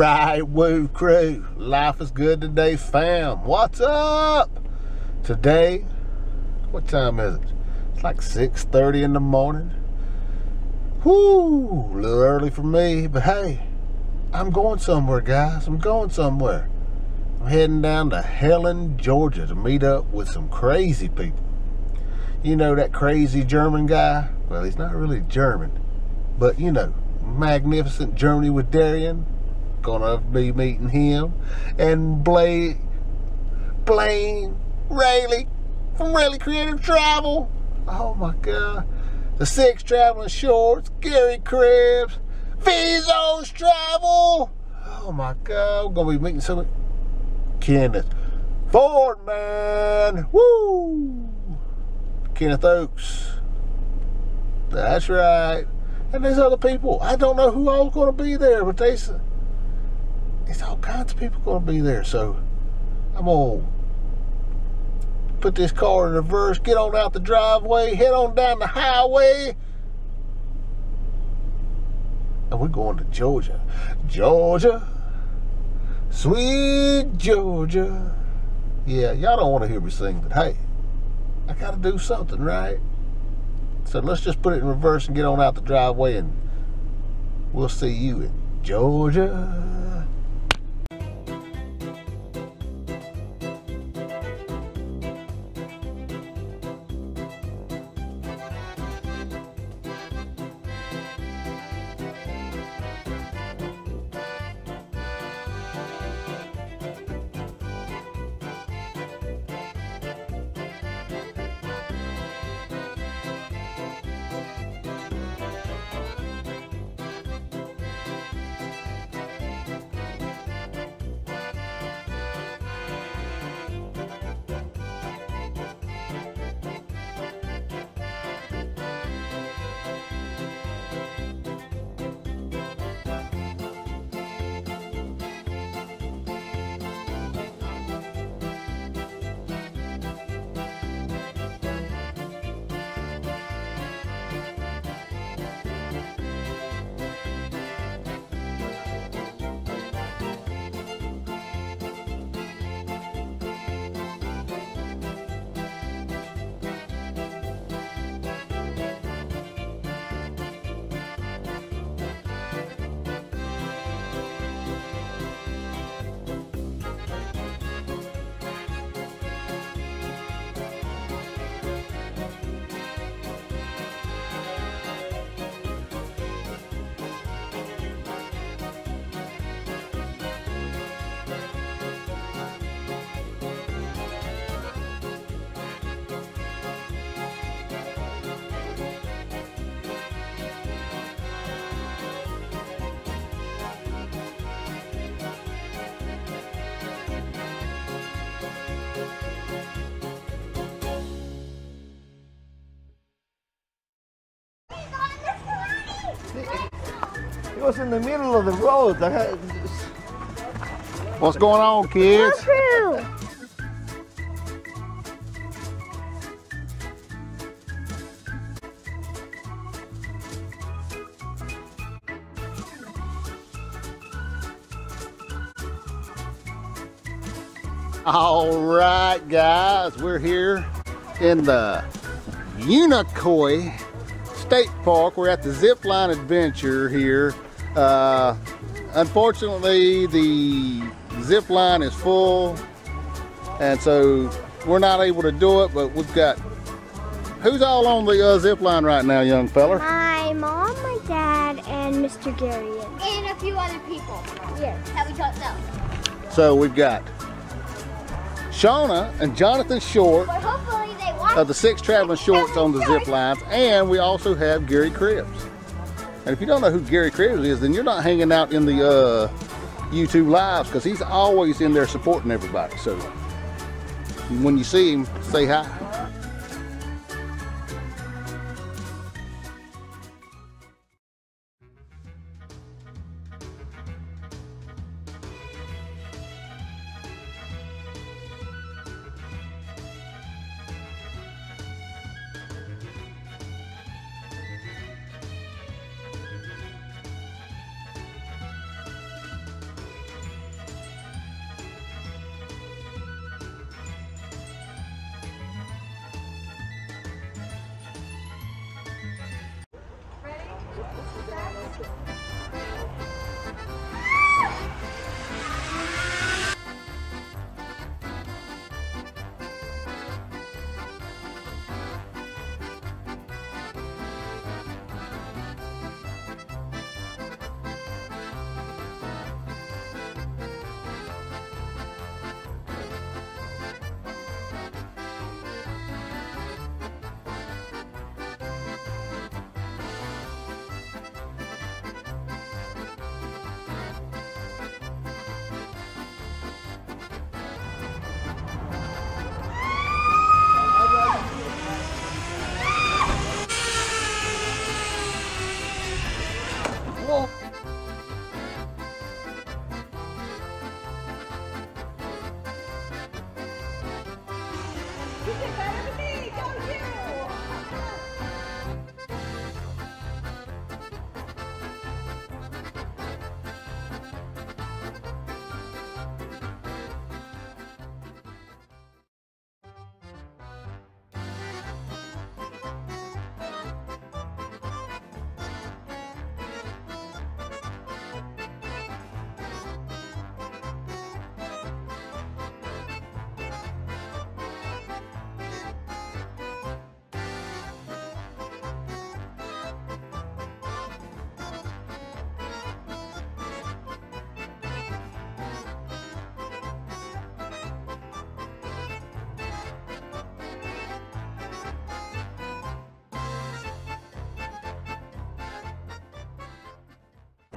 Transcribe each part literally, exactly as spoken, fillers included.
right, woo crew. Life is good today, fam. What's up? Today, what time is it? It's like six thirty in the morning. Whoo, a little early for me, but hey, I'm going somewhere, guys. I'm going somewhere. I'm heading down to Helen, Georgia to meet up with some crazy people. You know, that crazy German guy? Well, he's not really German, but you know, magnificent journey with Darian. Gonna be meeting him and Blake, Blaine Rayleigh from Raley Creative Travel. Oh my God, the Six Traveling Shorts, Gary Cribs, Vizo's Travel. Oh my God, we're gonna be meeting some Kenneth Fordman. Woo! Kenneth Oaks. That's right. And there's other people. I don't know who all's going to be there, but they, there's all kinds of people going to be there. So I'm going to put this car in reverse, get on out the driveway, head on down the highway. And we're going to Georgia. Georgia. Sweet Georgia. Yeah, y'all don't want to hear me sing, but hey, I got to do something, right? So let's just put it in reverse and get on out the driveway, and we'll see you in Georgia. It was in the middle of the road. What's going on, kids? Woo-hoo. All right, guys, we're here in the Unicoi State Park. We're at the Zipline Adventure here. Uh, unfortunately, the zip line is full, and so we're not able to do it, but we've got, who's all on the uh, zip line right now, young fella? My mom, my dad, and Mister Gary. And a few other people. Yes. That we talked about. So we've got Shauna and Jonathan Short of the Six Traveling Shorts on the zip lines, and we also have Gary Cribs. And if you don't know who Gary Cribs is, then you're not hanging out in the uh, YouTube lives, because he's always in there supporting everybody. So when you see him, say hi. You did better than me! Go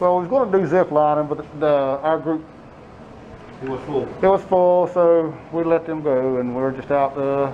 Well, we was going to do zip lining, but the, our group, it was full. It was full, so we let them go, and we we're just out uh,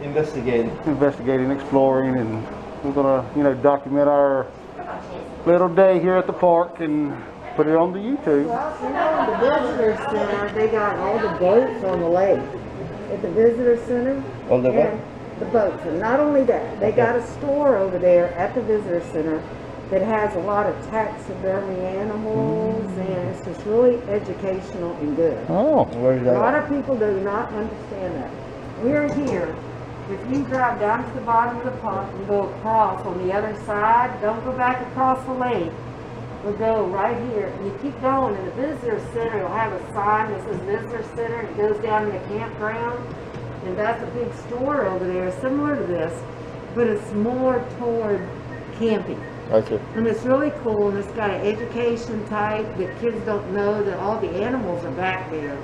investigating, investigating, exploring, and we're gonna, you know, document our little day here at the park and put it on the YouTube. Well, you know, in the visitor center, they got all the boats on the lake. At the visitor center, on the what? The boats, and not only that, they okay. got a store over there at the visitor center that has a lot of taxidermy animals, mm-hmm. and it's just really educational and good. Oh, where's that? A lot of people do not understand that. We're here. If you drive down to the bottom of the park and go across on the other side, don't go back across the lake. We'll go right here, and you keep going, and the visitor center will have a sign that says visitor center. It goes down in the campground, and that's a big store over there, similar to this, but it's more toward camping. Okay. And it's really cool, and it's got an education type that kids don't know that all the animals are back there.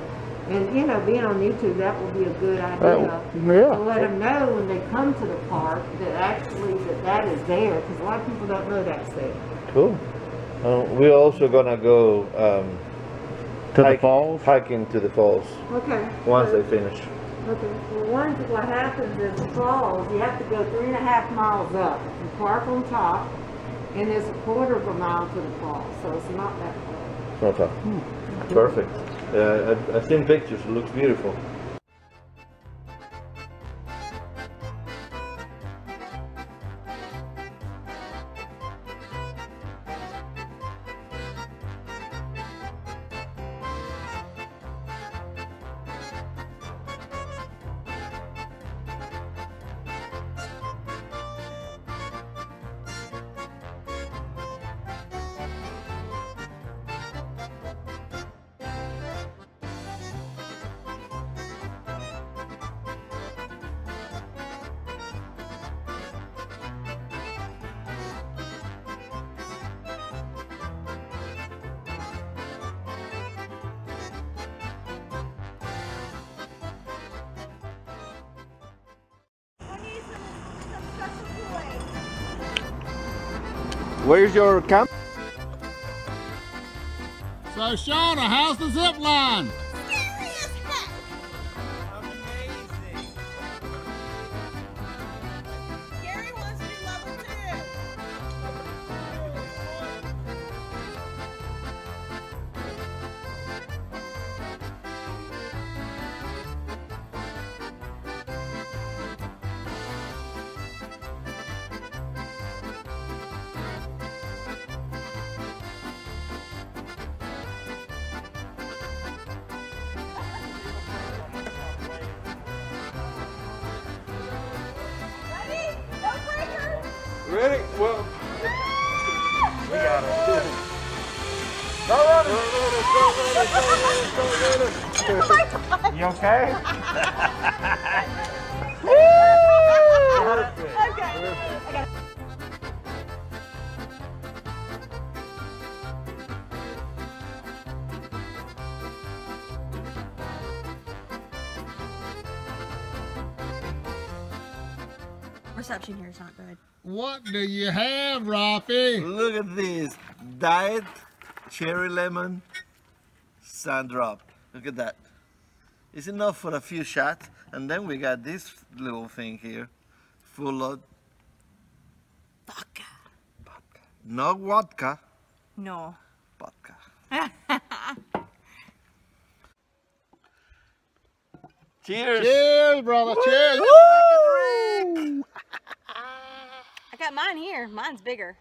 And, you know, being on YouTube, that will be a good idea uh, yeah. to let them know when they come to the park that actually that that is there, because a lot of people don't know that's there. Cool. Uh, we're also going to go um, to hike, the falls? hiking to the falls. Okay. Once so, they finish. Okay. Well, one thing what happens is the falls, you have to go three and a half miles up and park on top. And it's a quarter of a mile to the fall, so it's not that far. Not far. Hmm. Perfect. Uh, I, I've seen pictures, it looks beautiful. Where's your camp? So Shauna, how's the zip line? Amazing. Gary wants to be level two. Ready? Well, we got it. Go, Rona! Go, Rona! Go, Rona! You okay? Perfect. Okay. Perfect. Reception here is not good. What do you have, Rafi? Look at this. Diet cherry lemon sun drop. Look at that. It's enough for a few shots. And then we got this little thing here full of vodka. Vodka. No vodka. No. Vodka. Cheers. Cheers, brother. Cheers. Woo! got mine here. Mine's bigger.